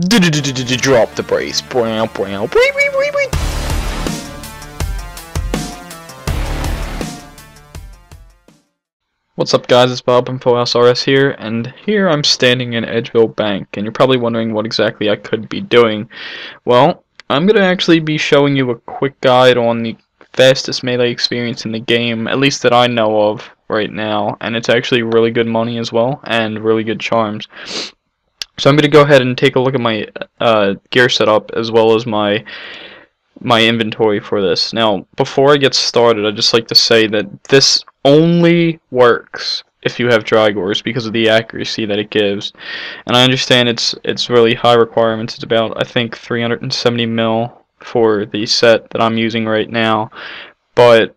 Drop the brace. What's up, guys? It's Bob and Full House RS here, and here I'm standing in Edgeville Bank, and you're probably wondering what exactly I could be doing. Well, I'm going to actually be showing you a quick guide on the fastest melee experience in the game, at least that I know of right now, and it's actually really good money as well, and really good charms. So I'm going to go ahead and take a look at my gear setup as well as my inventory for this. Now, before I get started, I'd just like to say that this only works if you have Glacors because of the accuracy that it gives. And I understand it's really high requirements. It's about, I think, 370 mil for the set that I'm using right now. But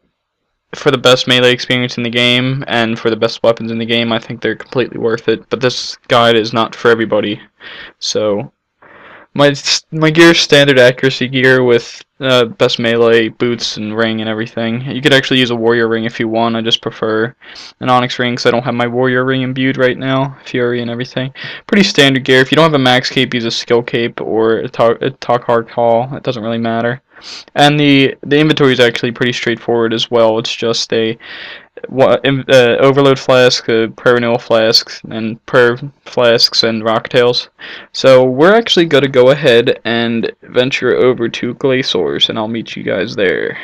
for the best melee experience in the game and for the best weapons in the game, I think they're completely worth it. But this guide is not for everybody. So my gear, standard accuracy gear with best melee boots and ring and everything. You could actually use a warrior ring if you want. I just prefer an onyx ring because I don't have my warrior ring imbued right now. Fury and everything. Pretty standard gear. If you don't have a max cape, use a skill cape or a Takhar Call. It doesn't really matter. And the inventory is actually pretty straightforward as well. It's just a overload flask, a prayer renewal flask, and prayer flasks and rocktails. So we're actually going to go ahead and venture over to Glacors, and I'll meet you guys there.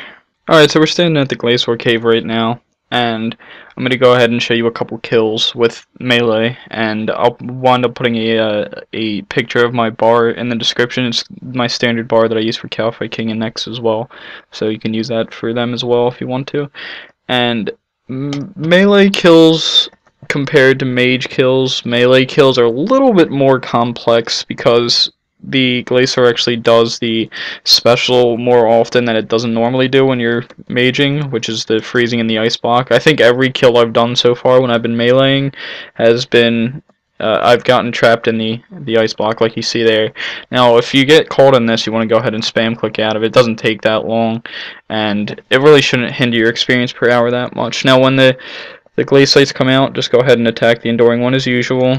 Alright, so we're standing at the Glacor cave right now, and I'm going to go ahead and show you a couple kills with melee, and I'll wind up putting a picture of my bar in the description. It's my standard bar that I use for Kalphite King and Nex as well, so you can use that for them as well if you want to. And melee kills compared to mage kills, melee kills are a little bit more complex because the Glacor actually does the special more often than it doesn't normally do when you're maging, which is the freezing in the ice block. I think every kill I've done so far when I've been meleeing has been I've gotten trapped in the ice block like you see there. Now, if you get caught in this, you want to go ahead and spam click out of it. It doesn't take that long, and it really shouldn't hinder your experience per hour that much. Now, when the Glacites come out, just go ahead and attack the Enduring one as usual,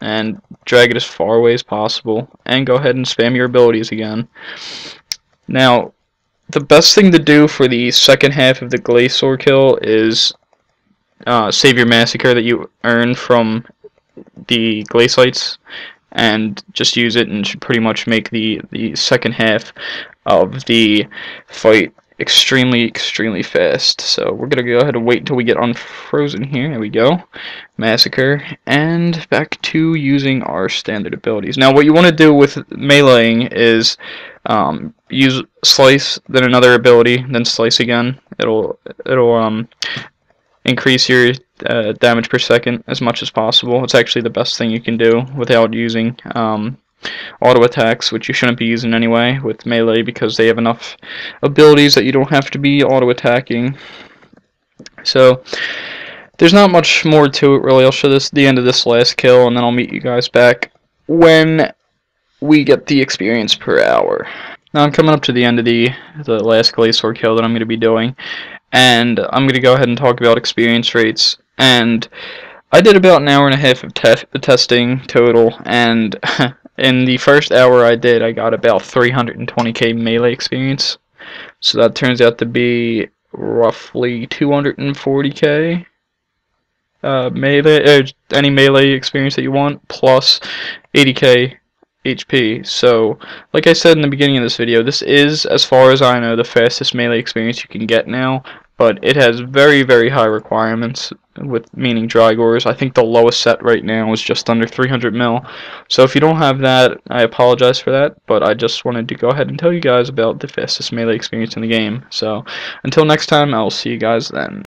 and drag it as far away as possible, and go ahead and spam your abilities again. Now, the best thing to do for the second half of the Glacor kill is save your massacre that you earn from the Glacites, and just use it, and should pretty much make the second half of the fight extremely fast. So we're gonna go ahead and wait until we get unfrozen here. There we go, massacre, and back to using our standard abilities. Now, what you want to do with meleeing is use slice, then another ability, then slice again. It'll increase your damage per second as much as possible. It's actually the best thing you can do without using auto attacks, which you shouldn't be using anyway with melee because they have enough abilities that you don't have to be auto attacking. So there's not much more to it really. I'll show this the end of this last kill, and then I'll meet you guys back when we get the experience per hour. Now, I'm coming up to the end of the last Glacor kill that I'm going to be doing, and I'm going to go ahead and talk about experience rates. And I did about an hour and a half of testing total, and in the first hour I did, I got about 320k melee experience. So that turns out to be roughly 240k melee, any melee experience that you want, plus 80k HP. So, like I said in the beginning of this video, this is, as far as I know, the fastest melee experience you can get now. But it has very high requirements, with meaning Glacors. I think the lowest set right now is just under 300 mil. So if you don't have that, I apologize for that, but I just wanted to go ahead and tell you guys about the fastest melee experience in the game. So until next time, I'll see you guys then.